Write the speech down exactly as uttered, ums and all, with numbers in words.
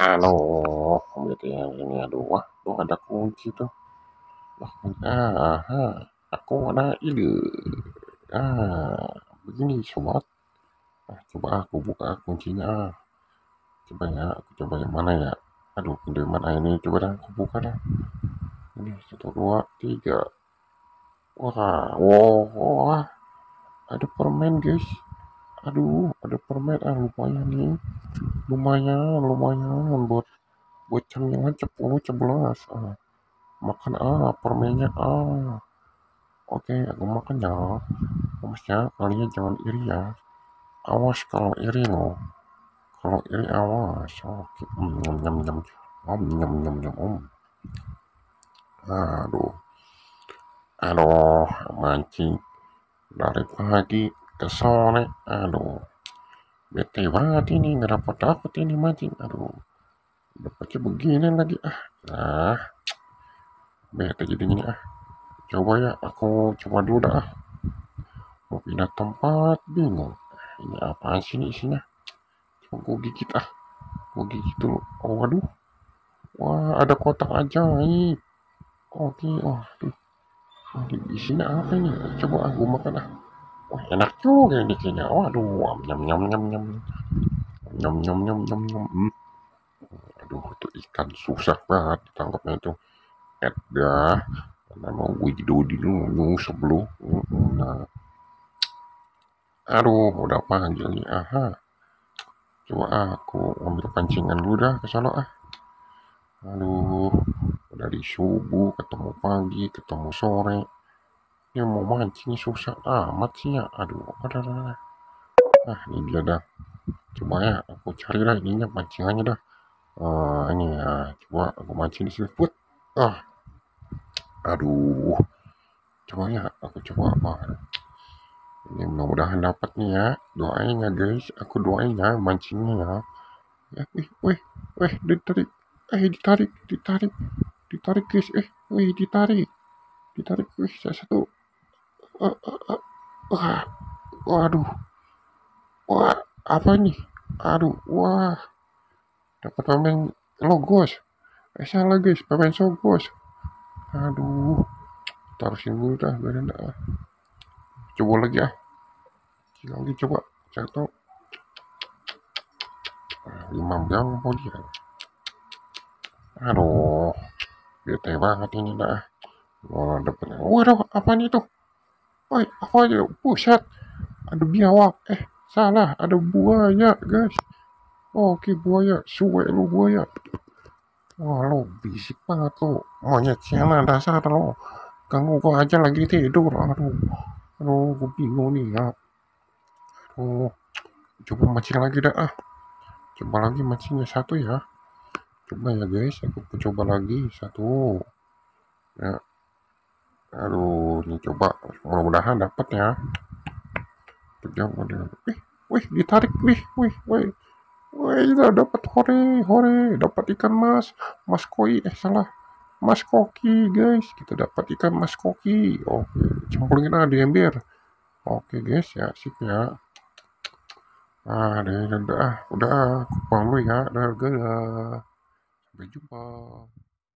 Halo, jadi ini aduh, tuh ada kunci tuh. Ah, ah, aku ada ide. Ah, begini sobat. Nah, coba aku buka kuncinya. Coba ya, aku coba yang mana ya? Aduh, pintu mana ini? Coba dah, aku buka dah. Ini satu dua tiga. Wah, wah, wah, ada permen guys. Aduh, ada permen ah lumayan nih. Lumayan, lumayan buat buat camilan sepuluh sebelas. Ah. Makan ah permennya ah. Oke, aku makan ya. Awas ya, kalian jangan iri ya. Awas kalau iri loh. Kalau iri awas. Oke, nyam nyam nyam. Om nyam nyam nyam om. Aduh. Aduh, mancing dari pagi ke sore, aduh, bete banget ini, nggak dapat dapat ini mancing, aduh, dapatnya begini lagi, ah, nah, bete jadi gini, ah, coba ya, aku coba dulu dah, ah. Mau pindah tempat, bingung, ini apaan sih ini isinya, coba gue gigit, ah, gue gigit dulu, oh, waduh, wah, ada kotak ajaib, oke, oh, aduh, isinya apa ini, coba aku makan, ah, wah, enak juga ini kayaknya. Waduh, nyam nyam nyam nyam nyam nyam nyam nyam nyam. Hmm. Aduh, itu ikan susah banget ditangkapnya itu. Eh dah, karena mau gue jidodi dulu nyusep lu. Nah, aduh, udah panjang nih. Aha, coba aku ambil pancingan dulu dah ke sana ah. Aduh, dari subuh ketemu pagi ketemu sore. Ya mau mancing susah amat sih ya. Aduh, ada ada. Ah, ini dia dah. Coba ya, aku cari lah ininya pancingannya dah. Uh, ini ya, coba aku mancing di sini. Put. Ah, aduh. Coba ya, aku coba apa? Ini mudah-mudahan dapat nih ya. Doain ya guys, aku doain ya mancingnya ya. Eh, wih, wih, wih, ditarik. Eh, ditarik, ditarik, ditarik guys. Eh, wih, ditarik, ditarik guys. Satu. Wah, wah, waduh, wah, apa ini? Aduh, wah, dapat permen logos. Eh, salah guys, permen sogos. Aduh, taruhin dulu dah, biarin dah. Coba lagi ah, lagi coba satu, lima jam mau dia. Aduh, bete banget ini dah. Wah, dapat. Waduh, apa ini tuh? Woi, apa aja? Pusat, ada biawak. Eh, salah, ada buaya, guys. Oke, buaya, suwe lu buaya. Wah, lo bisik banget lo, monyet siapa dasar lo? Ganggu gua aja lagi tidur. Aduh, aduh, gua bingung nih ya. Aduh, coba mancing lagi dah. Ah. Coba lagi mancingnya satu ya. Coba ya guys, aku coba lagi satu. Ya. Aduh, ini coba mudah-mudahan dapat ya. Wih, wih, ditarik, wih, wih, wih, wih, dapat hore, hore, dapat ikan mas, mas koi, eh salah, mas koki guys, kita dapat ikan mas koki, oke, cemplungin aja di ember, oke guys, ya sip ya, ah, udah, udah, udah, aku pulang dulu ya, udah, udah, sampai jumpa.